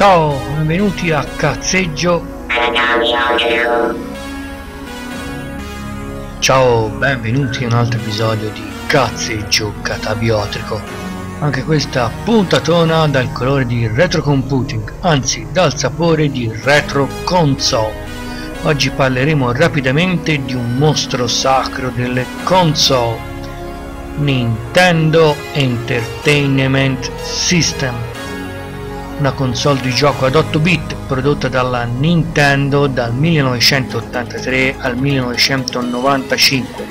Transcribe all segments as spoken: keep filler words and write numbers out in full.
Ciao, benvenuti a Cazzeggio Catabiotrico. Ciao, benvenuti in un altro episodio di Cazzeggio Catabiotrico. Anche questa puntatona dal colore di retrocomputing, anzi dal sapore di retro console. Oggi parleremo rapidamente di un mostro sacro delle console, Nintendo Entertainment System. Una console di gioco ad otto bit prodotta dalla Nintendo dal millenovecentottantatré al millenovecentonovantacinque.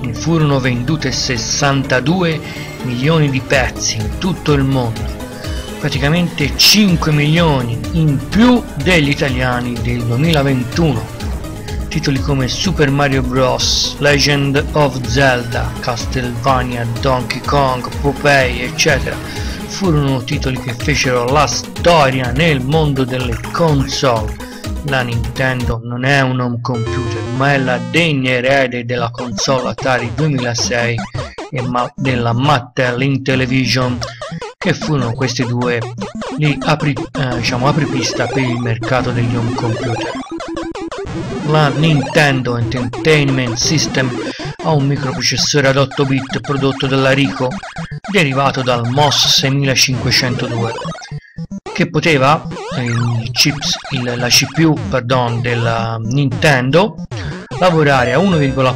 Ne furono vendute sessantadue milioni di pezzi in tutto il mondo, praticamente cinque milioni in più degli italiani del duemilaventuno. Titoli come Super Mario Bros., Legend of Zelda, Castlevania, Donkey Kong, Popeye, eccetera, furono titoli che fecero la storia nel mondo delle console. La Nintendo non è un home computer, ma è la degna erede della console Atari duemilasei e ma della Mattel Intellivision, che furono questi due lì apri eh, diciamo, apripista per il mercato degli home computer. La Nintendo Entertainment System ha un microprocessore ad otto bit prodotto dalla Ricoh, derivato dal M O S sessantacinquecentodue, che poteva, il chips, il, la C P U pardon, della Nintendo, lavorare a uno virgola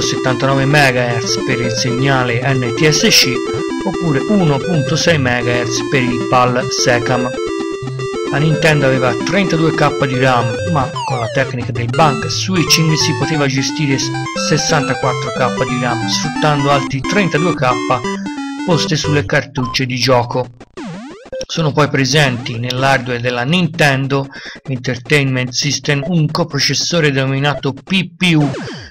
settantanove megahertz per il segnale N T S C oppure uno virgola sei megahertz per il PAL SECAM. La Nintendo aveva trentadue kappa di RAM, ma con la tecnica del bank switching si poteva gestire sessantaquattro kappa di RAM sfruttando altri trentadue kappa poste sulle cartucce di gioco. Sono poi presenti nell'hardware della Nintendo Entertainment System un coprocessore denominato P P U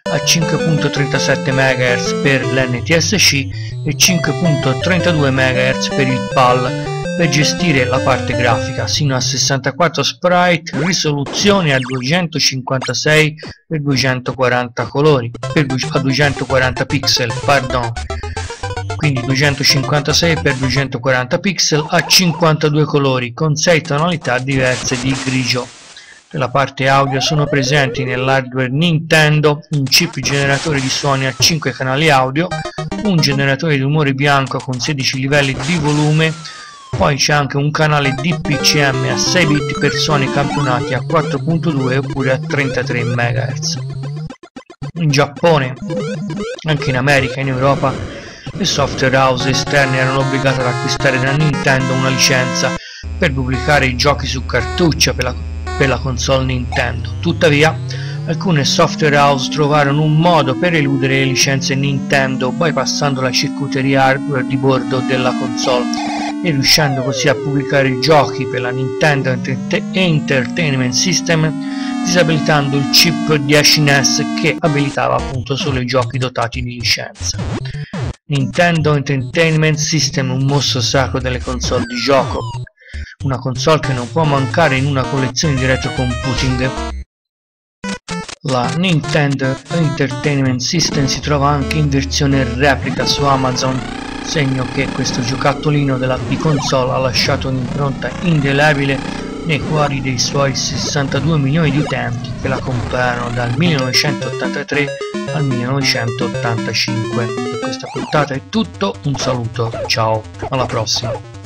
a cinque virgola trentasette megahertz per l'N T S C e cinque virgola trentadue megahertz per il PAL, per gestire la parte grafica sino a sessantaquattro sprite, risoluzione a duecentocinquantasei e duecentoquaranta colori, per a duecentoquaranta pixel, pardon. Quindi duecentocinquantasei per duecentoquaranta pixel a cinquantadue colori con sei tonalità diverse di grigio. Per la parte audio sono presenti nell'hardware Nintendo un chip generatore di suoni a cinque canali audio, un generatore di rumore bianco con sedici livelli di volume. Poi c'è anche un canale D P C M a sei bit per suoni campionati a quattro virgola due oppure a trentatré megahertz. In Giappone, anche in America e in Europa, le software house esterne erano obbligate ad acquistare da Nintendo una licenza per pubblicare i giochi su cartuccia per la, per la console Nintendo. Tuttavia, alcune software house trovarono un modo per eludere le licenze Nintendo bypassando la circuiteria hardware di bordo della console, e riuscendo così a pubblicare i giochi per la Nintendo Entertainment System disabilitando il chip dieci N E S che abilitava appunto solo i giochi dotati di licenza. Nintendo Entertainment System, un mostro sacro delle console di gioco, una console che non può mancare in una collezione di retrocomputing. La Nintendo Entertainment System si trova anche in versione replica su Amazon, segno che questo giocattolino della B-console ha lasciato un'impronta indelebile nei cuori dei suoi sessantadue milioni di utenti che la comprarono dal millenovecentottantatré al millenovecentottantacinque. Per questa puntata è tutto, un saluto, ciao, alla prossima!